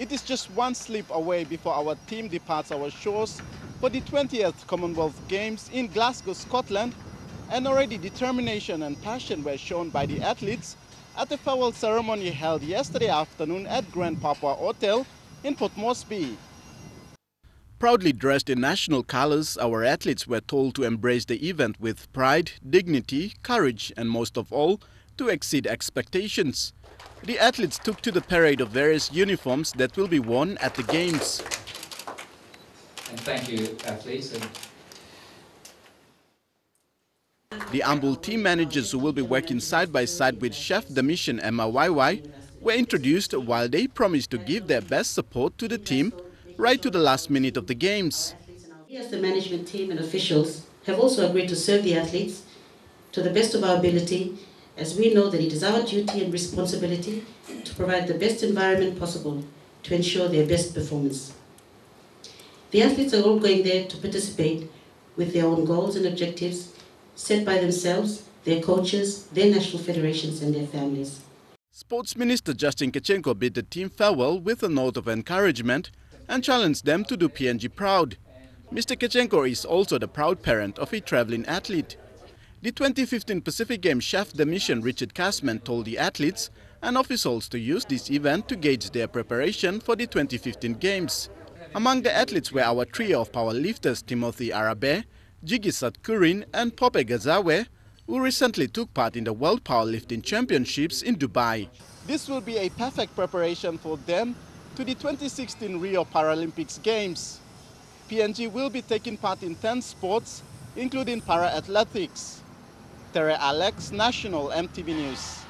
It is just one slip away before our team departs our shores for the 20th Commonwealth Games in Glasgow, Scotland, and already determination and passion were shown by the athletes at the farewell ceremony held yesterday afternoon at Grand Papua Hotel in Port Moresby. Proudly dressed in national colors, our athletes were told to embrace the event with pride, dignity, courage, and most of all, to exceed expectations. The athletes took to the parade of various uniforms that will be worn at the Games. And thank you, athletes. The AMBUL team managers, who will be working side by side with Chef de Mission M.Y.Y., were introduced while they promised to give their best support to the team right to the last minute of the Games. We as the management team and officials have also agreed to serve the athletes to the best of our ability, as we know that it is our duty and responsibility to provide the best environment possible to ensure their best performance. The athletes are all going there to participate with their own goals and objectives set by themselves, their coaches, their national federations and their families. Sports Minister Justin Kachenko bid the team farewell with a note of encouragement and challenged them to do PNG proud. Mr. Kachenko is also the proud parent of a traveling athlete. The 2015 Pacific Games Chef de Mission Richard Kassman told the athletes and officials to use this event to gauge their preparation for the 2015 Games. Among the athletes were our trio of powerlifters Timothy Arabe, Jiggy Satkurin and Pope Gazawe, who recently took part in the World Powerlifting Championships in Dubai. This will be a perfect preparation for them to the 2016 Rio Paralympics Games. PNG will be taking part in 10 sports, including para-athletics. Alex National, MTV News.